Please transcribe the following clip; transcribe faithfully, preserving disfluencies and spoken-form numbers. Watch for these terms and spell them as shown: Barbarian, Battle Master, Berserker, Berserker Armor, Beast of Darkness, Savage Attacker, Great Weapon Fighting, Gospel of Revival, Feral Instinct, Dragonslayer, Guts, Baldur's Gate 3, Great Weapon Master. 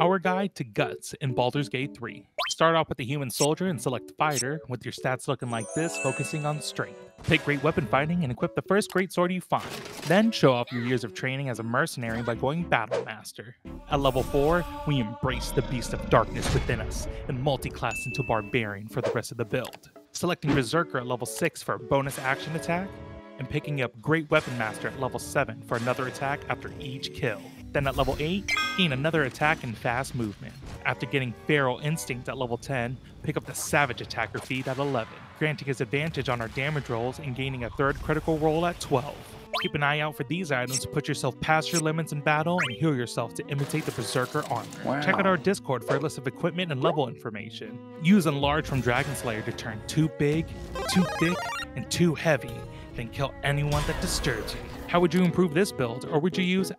Our guide to Guts in Baldur's Gate three. Start off with the human soldier and select fighter, with your stats looking like this, focusing on strength. Pick Great Weapon Fighting and equip the first great sword you find. Then show off your years of training as a mercenary by going Battle Master. At level four, we embrace the beast of darkness within us and multi-class into Barbarian for the rest of the build. Selecting Berserker at level six for a bonus action attack, and picking up Great Weapon Master at level seven for another attack after each kill. Then at level eight, gain another attack and fast movement. After getting Feral Instinct at level ten, pick up the Savage Attacker feat at eleven, granting us advantage on our damage rolls and gaining a third critical roll at twelve. Keep an eye out for these items to put yourself past your limits in battle and heal yourself to imitate the Berserker Armor. Wow. Check out our Discord for a list of equipment and level information. Use Enlarge from Dragonslayer to turn too big, too thick, and too heavy, then kill anyone that disturbs you. How would you improve this build, or would you use